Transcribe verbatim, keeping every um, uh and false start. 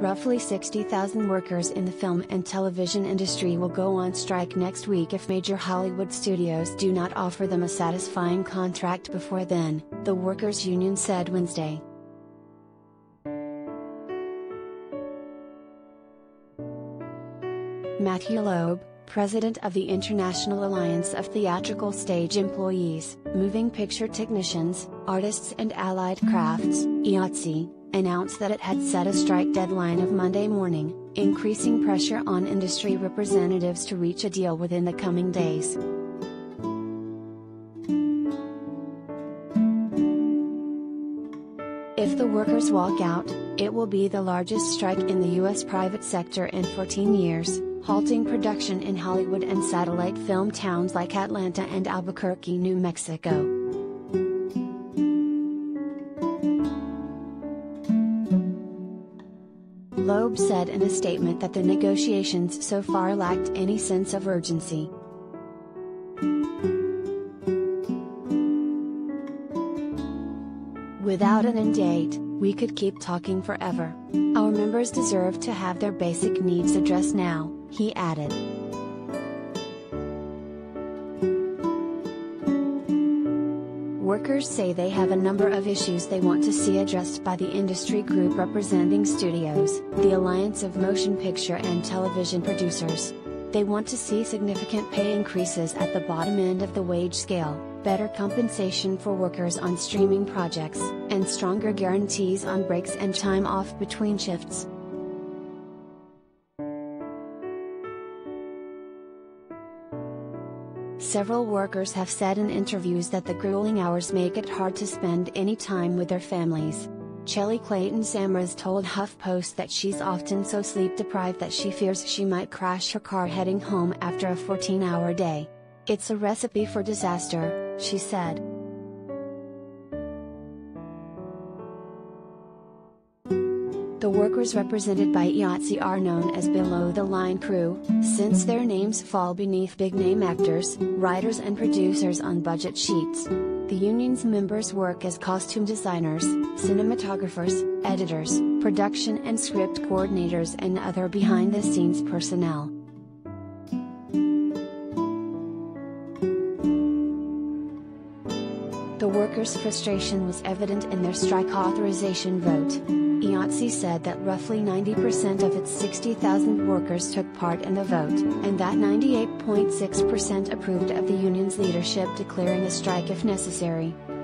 Roughly sixty thousand workers in the film and television industry will go on strike next week if major Hollywood studios do not offer them a satisfying contract before then, the workers' union said Wednesday. Matthew Loeb, president of the International Alliance of Theatrical Stage Employees, Moving Picture Technicians, Artists and Allied Crafts, I A T S E, announced that it had set a strike deadline of Monday morning, increasing pressure on industry representatives to reach a deal within the coming days. If the workers walk out, it will be the largest strike in the U S private sector in fourteen years, halting production in Hollywood and satellite film towns like Atlanta and Albuquerque, New Mexico. Loeb said in a statement that the negotiations so far lacked any sense of urgency. Without an end date, we could keep talking forever. Our members deserve to have their basic needs addressed now, he added. Workers say they have a number of issues they want to see addressed by the industry group representing studios, the Alliance of Motion Picture and Television Producers. They want to see significant pay increases at the bottom end of the wage scale, better compensation for workers on streaming projects, and stronger guarantees on breaks and time off between shifts. Several workers have said in interviews that the grueling hours make it hard to spend any time with their families. Shelly Clayton Samras told HuffPost that she's often so sleep-deprived that she fears she might crash her car heading home after a fourteen-hour day. It's a recipe for disaster, she said. The workers represented by I A T S E are known as below-the-line crew, since their names fall beneath big-name actors, writers and producers on budget sheets. The union's members work as costume designers, cinematographers, editors, production and script coordinators and other behind-the-scenes personnel. The workers' frustration was evident in their strike authorization vote. I A T S E said that roughly ninety percent of its sixty thousand workers took part in the vote, and that ninety-eight point six percent approved of the union's leadership declaring a strike if necessary.